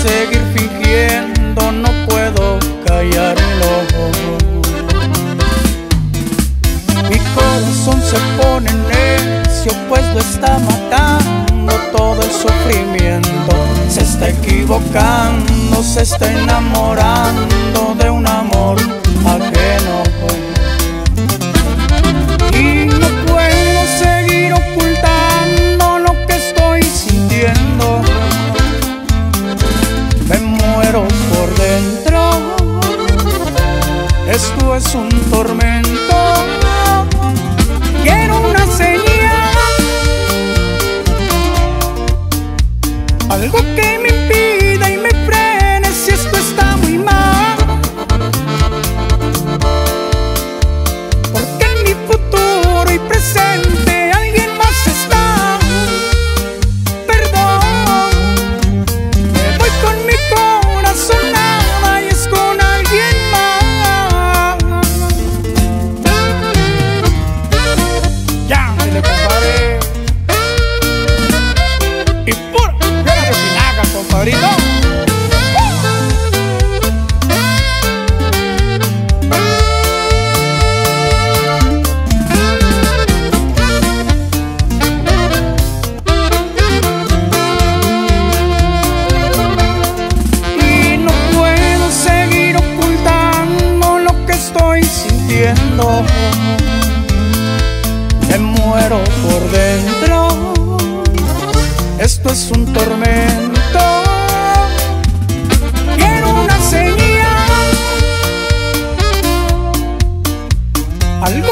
seguir fingiendo, no puedo callarlo. Mi corazón se pone necio, pues lo está matando todo el sufrimiento. Se está equivocando, se está enamorando de un amor ajeno. Y no puedo seguir ocultando lo que estoy sintiendo. Me muero por dentro, esto es un tormento. Quiero una señal, algo que me impida y me frene si esto está muy mal, porque en mi futuro y presente alguien más está. Perdón, me voy con mi corazón, nada y es con alguien más. Ya, me le comparé y pura cara de pinaca, compadrito. Me muero por dentro, esto es un tormento. Quiero una señal, algo